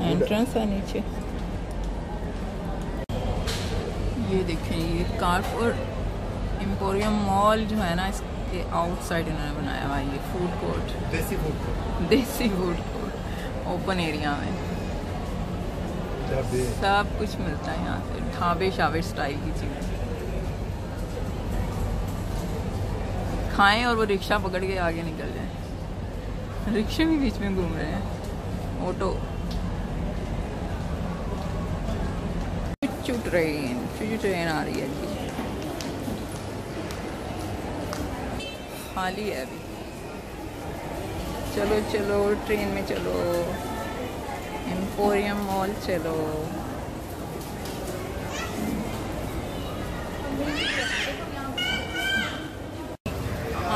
Entrance है नीचे। ये देखें, ये कार्फ और एम्पोरियम मॉल जो है ना, इसके आउटसाइड इन्होंने बनाया हुआ है ये food court, desi food court open area में सब कुछ मिलता है यहाँ से, ढाबे शाबे स्टाइल की चीज़ें। खाएं और वो रिक्शा पकड़ के आगे निकल जाएं। रिक्शे भी बीच में घूम रहे हैं, ऑटो, चुचू ट्रेन आ रही है अभी, खाली है अभी। चलो चलो ट्रेन में चलो, एम्पोरियम मॉल चलो।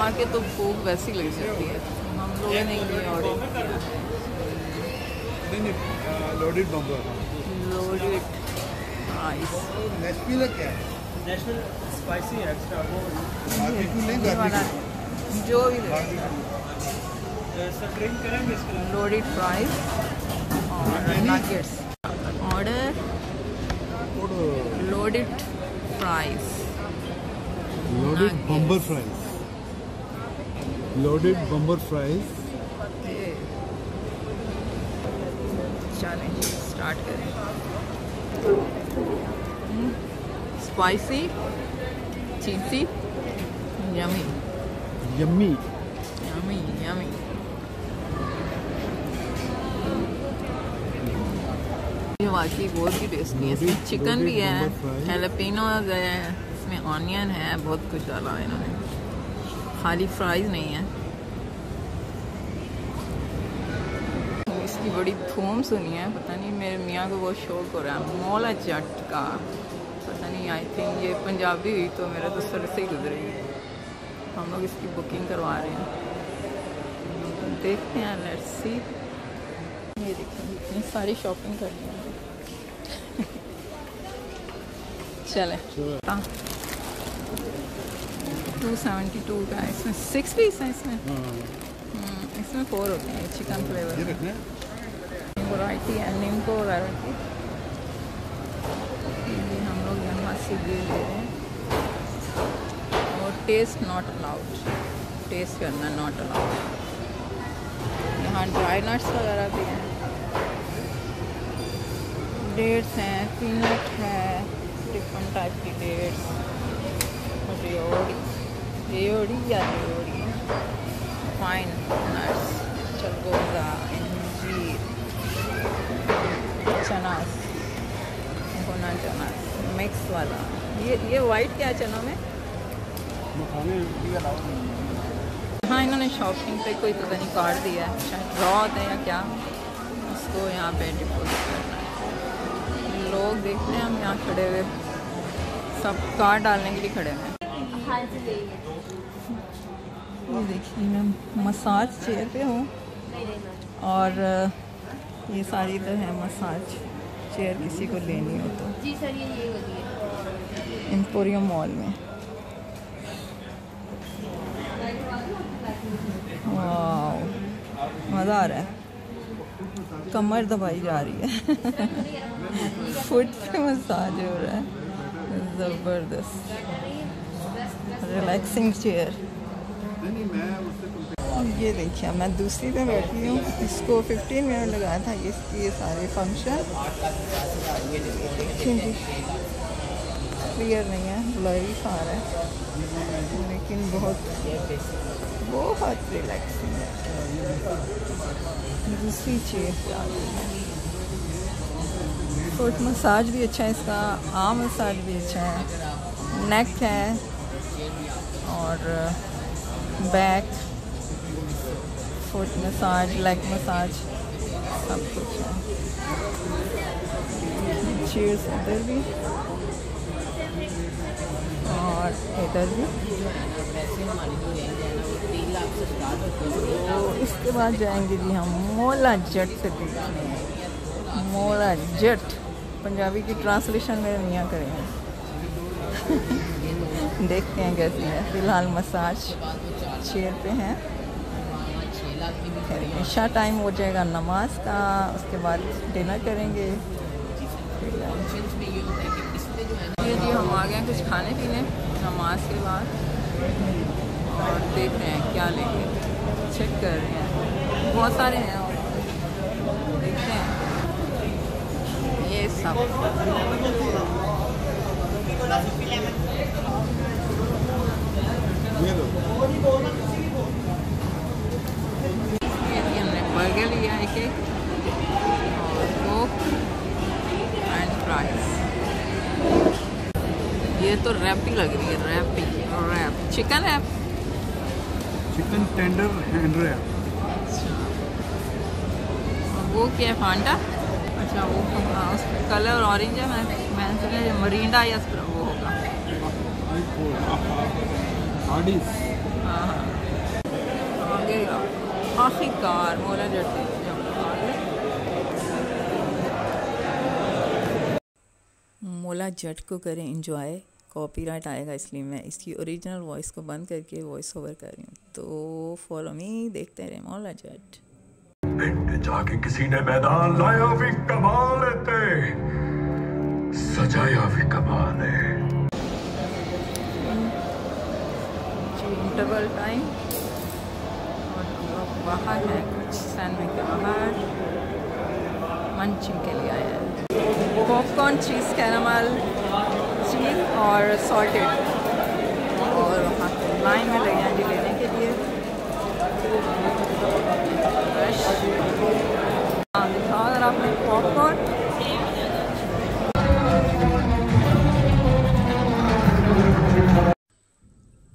आके तो भूख वैसी लग जाती है, हम लोगों ने ये ऑर्डर किया लोडेड आइस नेशनल क्या है, नेशनल स्पाइसी एक्स्ट्रा नहीं जो भी करेंगे। लोडेड फ्राइज और nuggets order, loaded fries, loaded बम्बर fries, loaded बम्बर fries. Challenge start करें। Spicy, cheesy, yummy yummy yummy yummy. ये वाकई बहुत ही टेस्टी है। चिकन भी है, हैलपिनो है, इसमें ऑनियन है, बहुत कुछ डाला है इन्होंने, खाली फ्राइज नहीं है। इसकी बड़ी धूम सुनी है, पता नहीं मेरे मियाँ को बहुत शौक हो रहा है मौला जट का, पता नहीं आई थिंक ये पंजाबी हुई तो मेरा तो सर से ही गुजरेगी। हम लोग इसकी बुकिंग करवा रहे हैं, देखते हैं, लेट्स सी। ये देखिए इतनी सारी शॉपिंग कर रही है। चले 272 का, इसमें 6 पीस है, इसमें 4 होते हैं। चिकन फ्लेवर वैरायटी है, नीमको वैरायटी। ये हम लोग यहाँ से ले रहे हैं, और टेस्ट नॉट अलाउड, टेस्ट करना नॉट अलाउड। यहाँ ड्राई नट्स वगैरह भी हैं, डेट्स हैं, पीनट है, डिफरेंट टाइप की डेट्स, रेओड़ी, फाइन नट्स, चलगोजा, इंजीर, चनास, भुना चना मिक्स वाला। ये वाइट क्या है चना में? हाँ, इन्होंने शॉपिंग पे कोई पता नहीं कार्ड दिया है, शायद ड्रॉ होता है या क्या, उसको यहाँ पे डिपोजिट करना है। लोग देखते हैं, हम यहाँ खड़े हुए सब कार्ड डालने के लिए खड़े हैं। ये देखिए, मैं मसाज चेयर पे हूँ और ये सारी तो है मसाज चेयर, किसी को लेनी हो तो जी सर ये होती है एम्पोरियम मॉल में। वाह, मज़ा आ रहा है, कमर दबाई जा रही है फुट पे मसाज हो रहा है, ज़बरदस्त रिलैक्सिंग चेयर। ये देखिए, मैं दूसरी पे बैठी हूँ, इसको 15 मिनट लगाया था इसकी, ये सारे फंक्शन क्लियर नहीं है, ब्लरी सा आ रहा है, लेकिन बहुत रिलैक्सिंग है। दूसरी चेयर पे आ गई है। फुट मसाज भी अच्छा है इसका, आर्म मसाज भी अच्छा है, नेक है और back, foot massage, leg massage, सब कुछ है। चेयर्स इधर भी और इधर भी। तो इसके बाद जाएंगे जी हम मौला जट से देखने, मौला जट पंजाबी की ट्रांसलेशन मेरे मियाँ करेंगे देखते हैं कैसी है। फिलहाल मसाज चेयर पे हैं, इशा टाइम हो जाएगा नमाज का, उसके बाद डिनर करेंगे। जी हम आ गए हैं कुछ खाने पीने नमाज के बाद, और देख रहे हैं क्या लेंगे, चेक कर रहे हैं, बहुत सारे हैं और देखते हैं ये सब। हमने बर्गर लिया है, केक और कोक एंड फ्राइज। ये तो रैप ही लग रही है, रैप ही, wrap chicken wrap, chicken tender and wrap. और वो क्या है, फांटा। अच्छा वो कलर ऑरेंज है, मैं सोचा मरिंडा या वो होगा। आगे आखिरकार मोला जट। मोला जट को करें इंजॉय, कॉपीराइट आएगा इसलिए मैं इसकी ओरिजिनल वॉइस को बंद करके वॉइस ओवर कर रही हूँ। तो फॉलो मी, देखते रहे मोला जट। पिंड जाके किसी ने मैदान लाया भी कमाल थे, सजाया भी कमाल है। इंटरवल टाइम और हम लोग बाहर हैं, कुछ सैंडविच के बाहर मंचिंग के लिए आए हैं। पॉपकॉर्न चीज़ कैरामल चीज़ और सॉल्टेड, और वहाँ लाइन में लगे हैं जी लेने के लिए। अगर आपने पॉपकॉर्न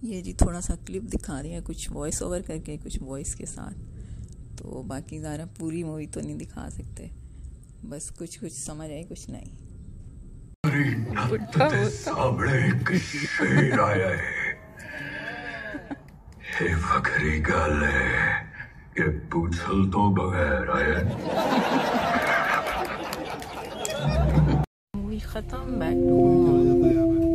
ये जी थोड़ा सा क्लिप दिखा रही है, कुछ वॉइस ओवर करके कुछ वॉइस के साथ। तो बाकी ज़रा पूरी मूवी तो नहीं दिखा सकते, बस कुछ कुछ समझ आई कुछ नहीं। वखरी गल है कि पूछल तो बगैर आया। मूवी खत्म, बैक टू नमाज पढ़े।